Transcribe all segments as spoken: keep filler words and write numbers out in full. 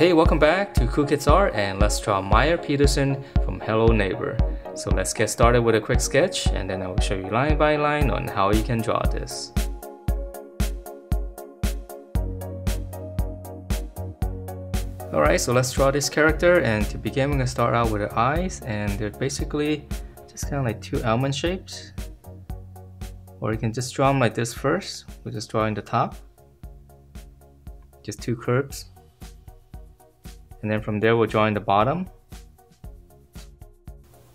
Hey, welcome back to Cool Kids Art, and let's draw Mya Peterson from Hello Neighbor. So let's get started with a quick sketch, and then I will show you line by line on how you can draw this. Alright, so let's draw this character, and to begin we're going to start out with her eyes, and they're basically just kind of like two almond shapes. Or you can just draw them like this first, we'll just draw in the top. Just two curves. And then from there we'll draw in the bottom.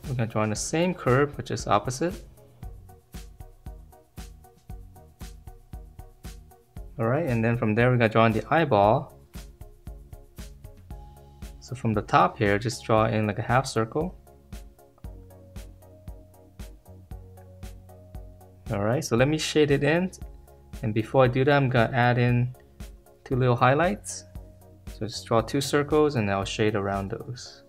We're going to draw in the same curve, which is opposite. Alright, and then from there we're going to draw in the eyeball. So from the top here, just draw in like a half circle. Alright, so let me shade it in. And before I do that, I'm going to add in two little highlights. So just draw two circles and I'll shade around those.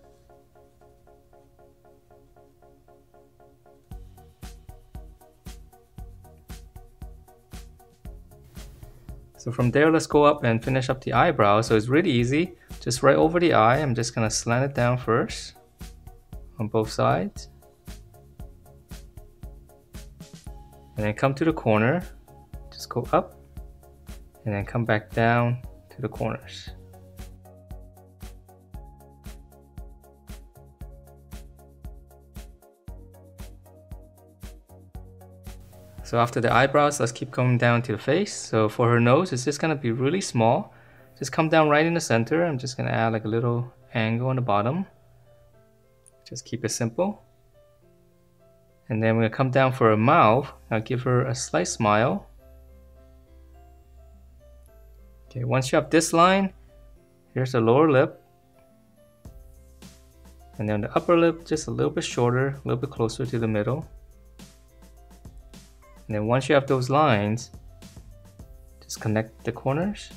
So from there, let's go up and finish up the eyebrow. So it's really easy. Just right over the eye, I'm just gonna slant it down first on both sides. And then come to the corner, just go up and then come back down to the corners. So after the eyebrows, let's keep going down to the face. So for her nose, it's just gonna be really small. Just come down right in the center. I'm just gonna add like a little angle on the bottom. Just keep it simple. And then we're gonna come down for her mouth. Now give her a slight smile. Okay, once you have this line, here's the lower lip. And then the upper lip, just a little bit shorter, a little bit closer to the middle. And then once you have those lines, just connect the corners.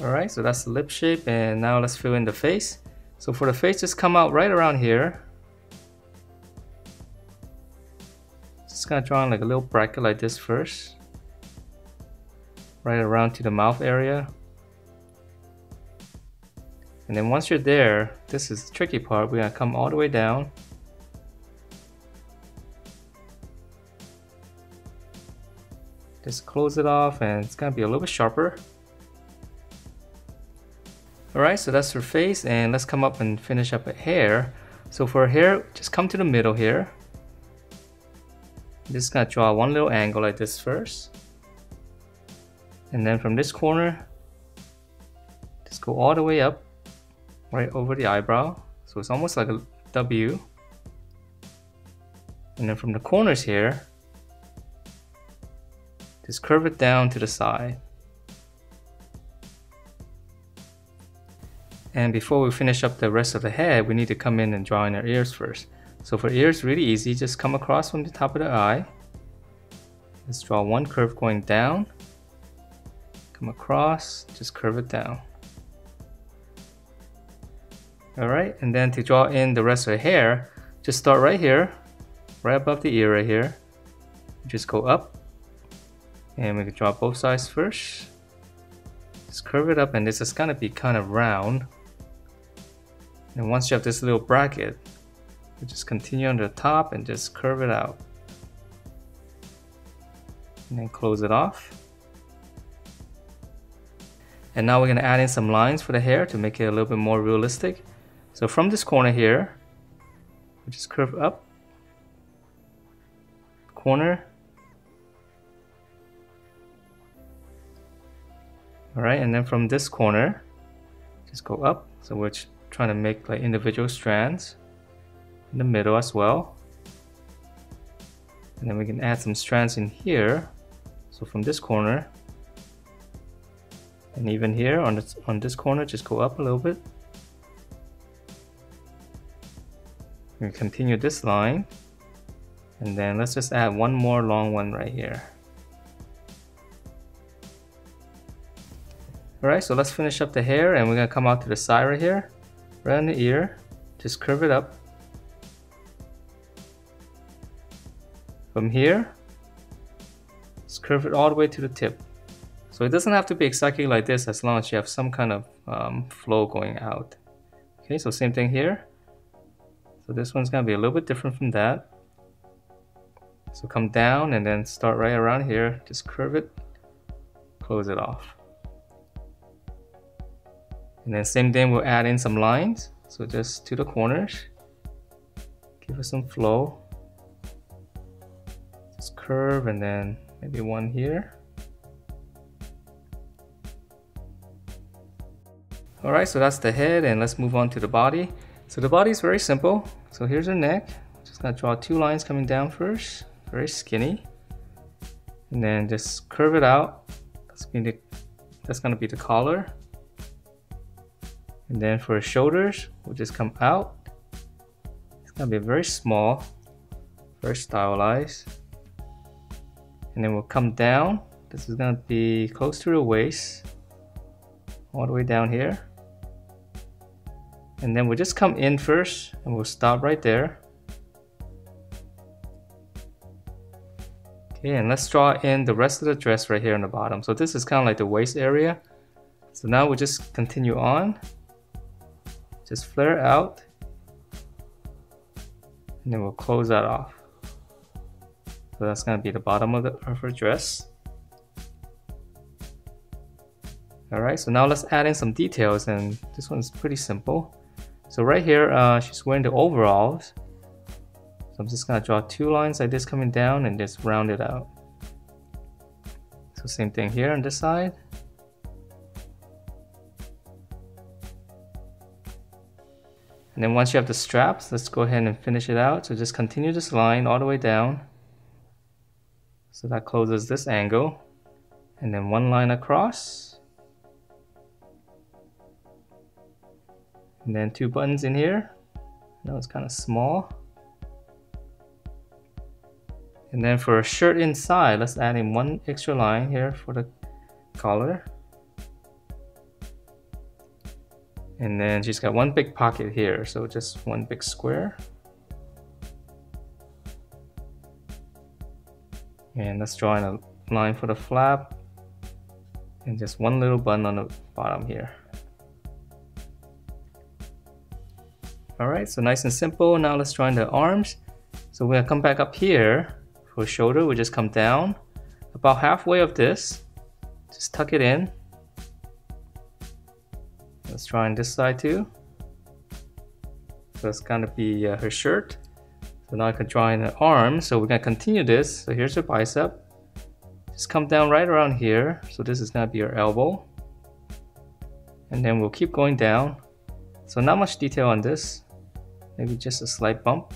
Alright, so that's the lip shape, and now let's fill in the face. So for the face, just come out right around here. Just gonna draw in like a little bracket like this first. Right around to the mouth area. And then once you're there, this is the tricky part, we're gonna come all the way down. Just close it off, and it's gonna be a little bit sharper. Alright, so that's her face, and let's come up and finish up her hair. So for her hair, just come to the middle here. I'm just gonna draw one little angle like this first. And then from this corner, just go all the way up. Right over the eyebrow, so it's almost like a W. And then from the corners here, just curve it down to the side. And before we finish up the rest of the head, we need to come in and draw in our ears first. So for ears, really easy, just come across from the top of the eye. Let's draw one curve going down, come across, just curve it down. Alright, and then to draw in the rest of the hair, just start right here, right above the ear right here. Just go up, and we can draw both sides first. Just curve it up, and this is going to be kind of round. And once you have this little bracket, you just continue on the top and just curve it out. And then close it off. And now we're going to add in some lines for the hair to make it a little bit more realistic. So from this corner here, we just curve up, corner. Alright, and then from this corner, just go up. So we're trying to make like individual strands in the middle as well. And then we can add some strands in here. So from this corner, and even here on this, on this corner, just go up a little bit. We continue this line, and then let's just add one more long one right here. Alright, so let's finish up the hair, and we're going to come out to the side right here, right on the ear, just curve it up. from here, just curve it all the way to the tip. So it doesn't have to be exactly like this as long as you have some kind of um, flow going out. Okay, so same thing here. So this one's gonna be a little bit different from that. So come down and then start right around here, just curve it, close it off. And then same thing, we'll add in some lines. So just to the corners, give it some flow. Just curve and then maybe one here. All right, so that's the head, and let's move on to the body. So the body is very simple. So here's her neck. Just gonna draw two lines coming down first, very skinny. And then just curve it out. That's gonna be the, that's gonna be the collar. And then for her shoulders, we'll just come out. It's gonna be very small, very stylized. And then we'll come down. This is gonna be close to her waist, all the way down here. And then we'll just come in first and we'll stop right there. Okay, and let's draw in the rest of the dress right here on the bottom. So this is kind of like the waist area. So now we'll just continue on. Just flare out. And then we'll close that off. So that's gonna be the bottom of, the, of her dress. All right, so now let's add in some details, and this one's pretty simple. So right here, uh, she's wearing the overalls. So I'm just gonna draw two lines like this coming down and just round it out. So same thing here on this side. And then once you have the straps, let's go ahead and finish it out. So just continue this line all the way down. So that closes this angle. And then one line across. And then two buttons in here. Now it's kind of small. And then for a shirt inside, let's add in one extra line here for the collar. And then she's got one big pocket here, so just one big square. And let's draw in a line for the flap. And just one little button on the bottom here. All right, so nice and simple. Now let's draw in the arms. So we're gonna come back up here for shoulder. We just come down about halfway of this. Just tuck it in. Let's try on this side too. So it's gonna be uh, her shirt. So now I can draw in the arm. So we're gonna continue this. So here's her bicep. Just come down right around here. So this is gonna be her elbow. And then we'll keep going down. So not much detail on this. Maybe just a slight bump.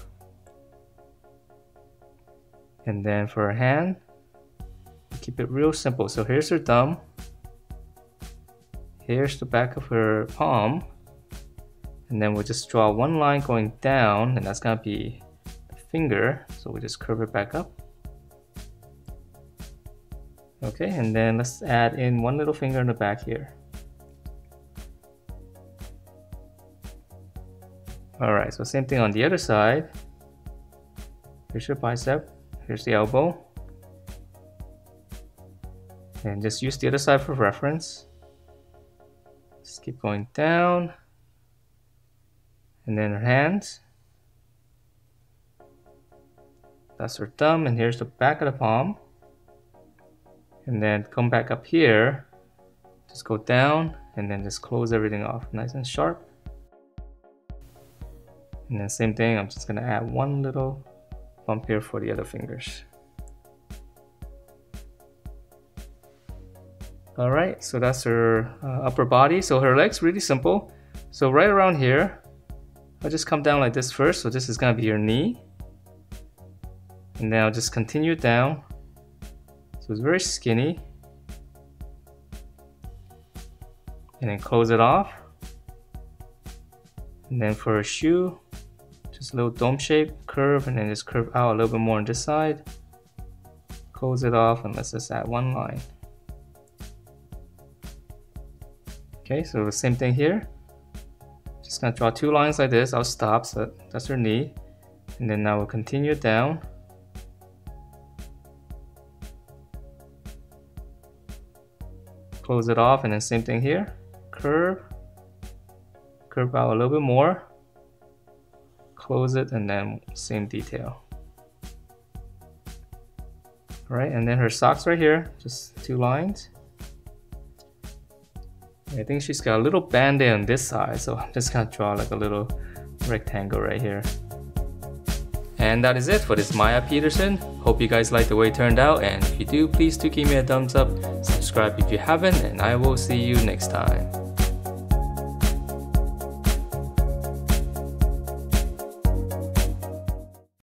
And then for her hand, keep it real simple. So here's her thumb. Here's the back of her palm. And then we'll just draw one line going down, and that's gonna be the finger. So we'll just curve it back up. Okay, and then let's add in one little finger in the back here. All right, so same thing on the other side. Here's your bicep, here's the elbow. And just use the other side for reference. Just keep going down. And then her hands. That's her thumb, and here's the back of the palm. And then come back up here. Just go down, and then just close everything off nice and sharp. And then same thing, I'm just gonna add one little bump here for the other fingers. All right, so that's her uh, upper body. So her legs, really simple. So right around here, I'll just come down like this first. So this is gonna be your knee. And then I'll just continue it down. So it's very skinny. And then close it off. And then for her shoe, just a little dome shape, curve, and then just curve out a little bit more on this side. Close it off, and let's just add one line. Okay, so the same thing here. Just gonna draw two lines like this. I'll stop, so that's her knee. And then now we'll continue down. close it off, and then same thing here, curve, curve out a little bit more, close it, and then same detail. All right, and then her socks right here, just two lines. I think she's got a little band-aid on this side, so I'm just gonna draw like a little rectangle right here. And that is it for this Mya Peterson. Hope you guys like the way it turned out, and if you do, please do give me a thumbs up, subscribe if you haven't, and I will see you next time.